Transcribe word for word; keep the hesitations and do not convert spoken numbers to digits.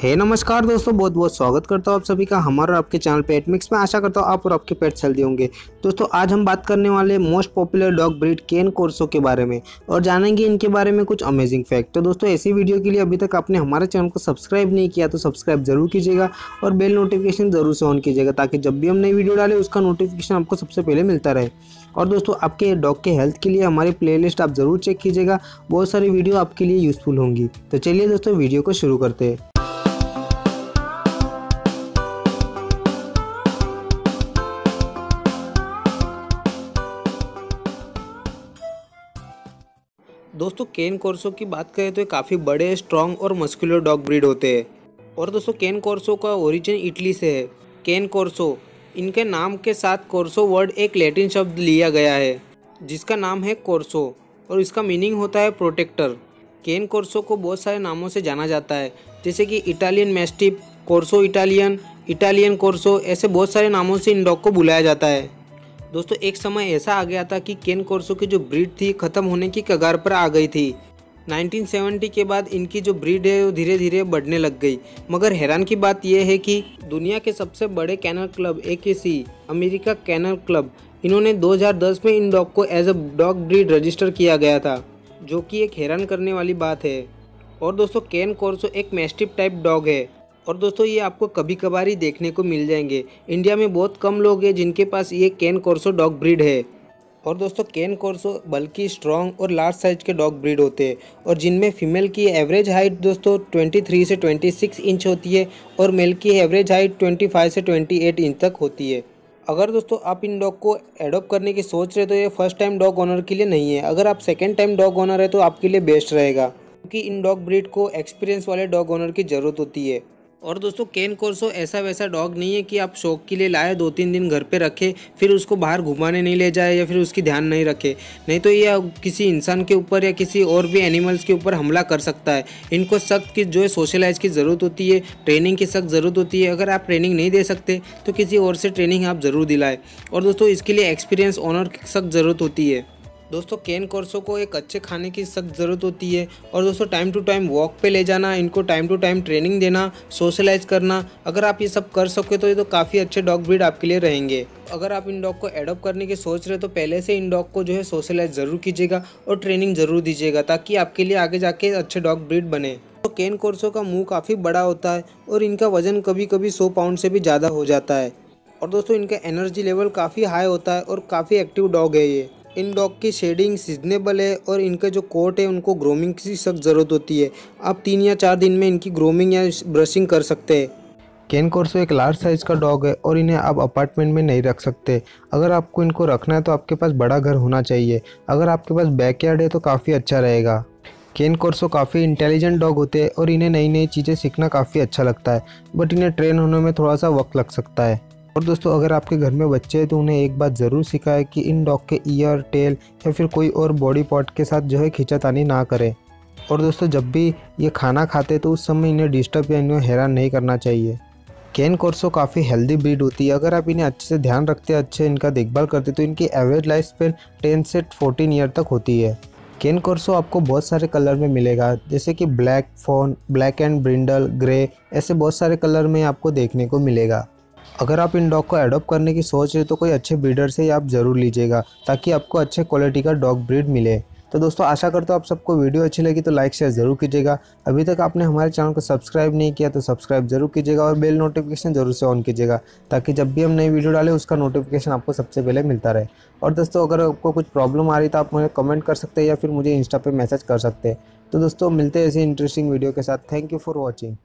हे hey, नमस्कार दोस्तों, बहुत बहुत स्वागत करता हूँ आप सभी का हमारे और आपके चैनल पे एट मिक्स में। आशा करता हूँ आप और आपके पेट हेल्दी होंगे। दोस्तों आज हम बात करने वाले मोस्ट पॉपुलर डॉग ब्रीड केन कोर्सो के बारे में और जानेंगे इनके बारे में कुछ अमेजिंग फैक्ट। तो दोस्तों ऐसी वीडियो के लिए अभी तक आपने हमारे चैनल को सब्सक्राइब नहीं किया तो सब्सक्राइब जरूर कीजिएगा और बेल नोटिफिकेशन ज़रूर से ऑन कीजिएगा ताकि जब भी हम नई वीडियो डालें उसका नोटिफिकेशन आपको सबसे पहले मिलता रहे। और दोस्तों आपके डॉग के हेल्थ के लिए हमारी प्लेलिस्ट आप ज़रूर चेक कीजिएगा, बहुत सारी वीडियो आपके लिए यूजफुल होंगी। तो चलिए दोस्तों वीडियो को शुरू करते हैं। दोस्तों केन कोर्सो की बात करें तो ये काफ़ी बड़े, स्ट्रॉन्ग और मस्कुलर डॉग ब्रीड होते हैं। और दोस्तों केन कोर्सो का ओरिजिन इटली से है। केन कोर्सो इनके नाम के साथ कोर्सो वर्ड एक लैटिन शब्द लिया गया है जिसका नाम है कोर्सो और इसका मीनिंग होता है प्रोटेक्टर। केन कोर्सो को बहुत सारे नामों से जाना जाता है जैसे कि इटालियन मैस्टिफ, कोर्सो इटालियन, इटालियन कोर्सो, ऐसे बहुत सारे नामों से इन डॉग को बुलाया जाता है। दोस्तों एक समय ऐसा आ गया था कि केन कोर्सो की जो ब्रीड थी ख़त्म होने की कगार पर आ गई थी। उन्नीस सौ सत्तर के बाद इनकी जो ब्रीड है वो धीरे धीरे बढ़ने लग गई, मगर हैरान की बात यह है कि दुनिया के सबसे बड़े कैनल क्लब ए के सी अमेरिका कैनल क्लब, इन्होंने दो हज़ार दस में इन डॉग को as a dog breed register किया गया था, जो कि एक हैरान करने वाली बात है। और दोस्तों केन कोर्सो एक मैस्टिफ टाइप डॉग है और दोस्तों ये आपको कभी कभार ही देखने को मिल जाएंगे। इंडिया में बहुत कम लोग हैं जिनके पास ये केन कोर्सो डॉग ब्रीड है। और दोस्तों केन कोर्सो बल्कि स्ट्रॉन्ग और लार्ज साइज के डॉग ब्रीड होते हैं और जिनमें फीमेल की एवरेज हाइट दोस्तों तेईस से छब्बीस इंच होती है और मेल की एवरेज हाइट पच्चीस से अट्ठाईस इंच तक होती है। अगर दोस्तों आप इन डॉग को एडॉप्ट करने की सोच रहे तो ये फर्स्ट टाइम डॉग ओनर के लिए नहीं है, अगर आप सेकेंड टाइम डॉग ओनर है तो आपके लिए बेस्ट रहेगा क्योंकि इन डॉग ब्रीड को एक्सपीरियंस वाले डॉग ओनर की ज़रूरत होती है। और दोस्तों केन कोर्सो ऐसा वैसा डॉग नहीं है कि आप शौक के लिए लाए, दो तीन दिन घर पे रखे, फिर उसको बाहर घुमाने नहीं ले जाए या फिर उसकी ध्यान नहीं रखे, नहीं तो ये किसी इंसान के ऊपर या किसी और भी एनिमल्स के ऊपर हमला कर सकता है। इनको सख्त की जो है सोशलाइज की ज़रूरत होती है, ट्रेनिंग की सख्त ज़रूरत होती है। अगर आप ट्रेनिंग नहीं दे सकते तो किसी और से ट्रेनिंग आप ज़रूर दिलाएँ। और दोस्तों इसके लिए एक्सपीरियंस ओनर की सख्त ज़रूरत होती है। दोस्तों केन कोर्सो को एक अच्छे खाने की सख्त ज़रूरत होती है और दोस्तों टाइम टू टाइम वॉक पे ले जाना, इनको टाइम टू टाइम ट्रेनिंग देना, सोशलाइज करना, अगर आप ये सब कर सके तो ये तो काफ़ी अच्छे डॉग ब्रीड आपके लिए रहेंगे। अगर आप इन डॉग को एडॉप्ट करने की सोच रहे तो पहले से इन डॉग को जो है सोशलाइज ज़रूर कीजिएगा और ट्रेनिंग ज़रूर दीजिएगा ताकि आपके लिए आगे जाके अच्छे डॉग ब्रीड बने। तो केन कोर्सो का मुँह काफ़ी बड़ा होता है और इनका वजन कभी कभी सौ पाउंड से भी ज़्यादा हो जाता है। और दोस्तों इनका एनर्जी लेवल काफ़ी हाई होता है और काफ़ी एक्टिव डॉग है ये। इन डॉग की शेडिंग सीजनेबल है और इनका जो कोट है उनको ग्रूमिंग की सख्त ज़रूरत होती है। आप तीन या चार दिन में इनकी ग्रूमिंग या ब्रशिंग कर सकते हैं। केन कोर्सो एक लार्ज साइज़ का डॉग है और इन्हें आप अपार्टमेंट में नहीं रख सकते। अगर आपको इनको रखना है तो आपके पास बड़ा घर होना चाहिए। अगर आपके पास बैकयार्ड है तो काफ़ी अच्छा रहेगा। केन कोर्सो काफ़ी इंटेलिजेंट डॉग होते हैं और इन्हें नई नई चीज़ें सीखना काफ़ी अच्छा लगता है, बट इन्हें ट्रेन होने में थोड़ा सा वक्त लग सकता है। और दोस्तों अगर आपके घर में बच्चे हैं तो उन्हें एक बात ज़रूर सिखाएं कि इन डॉग के ईयर, टेल या फिर कोई और बॉडी पार्ट के साथ जो है खींचातानी ना करें। और दोस्तों जब भी ये खाना खाते तो उस समय इन्हें डिस्टर्ब या इन्हें हैरान नहीं करना चाहिए। केन कोर्सो काफ़ी हेल्दी ब्रीड होती है। अगर आप इन्हें अच्छे से ध्यान रखते, अच्छे इनका देखभाल करते तो इनकी एवरेज लाइफ स्पेन टेन से फोर्टीन ईयर तक होती है। केन कोर्सो आपको बहुत सारे कलर में मिलेगा जैसे कि black fawn, black and brindle, grey, ऐसे बहुत सारे कलर में आपको देखने को मिलेगा। अगर आप इन डॉग को एडॉप्ट करने की सोच रहे तो कोई अच्छे ब्रीडर से आप ज़रूर लीजिएगा ताकि आपको अच्छे क्वालिटी का डॉग ब्रीड मिले। तो दोस्तों आशा करता हूँ आप सबको वीडियो अच्छी लगी तो लाइक शेयर ज़रूर कीजिएगा। अभी तक आपने हमारे चैनल को सब्सक्राइब नहीं किया तो सब्सक्राइब जरूर कीजिएगा और बेल नोटिफिकेशन ज़रूर से ऑन कीजिएगा ताकि जब भी हम नई वीडियो डालें उसका नोटिफिकेशन आपको सबसे पहले मिलता रहे। और दोस्तों अगर आपको कुछ प्रॉब्लम आ रही तो आप मुझे कमेंट कर सकते हैं या फिर मुझे इंस्टा पर मैसेज कर सकते हैं। तो दोस्तों मिलते हैं ऐसे इंटरेस्टिंग वीडियो के साथ। Thank you for watching.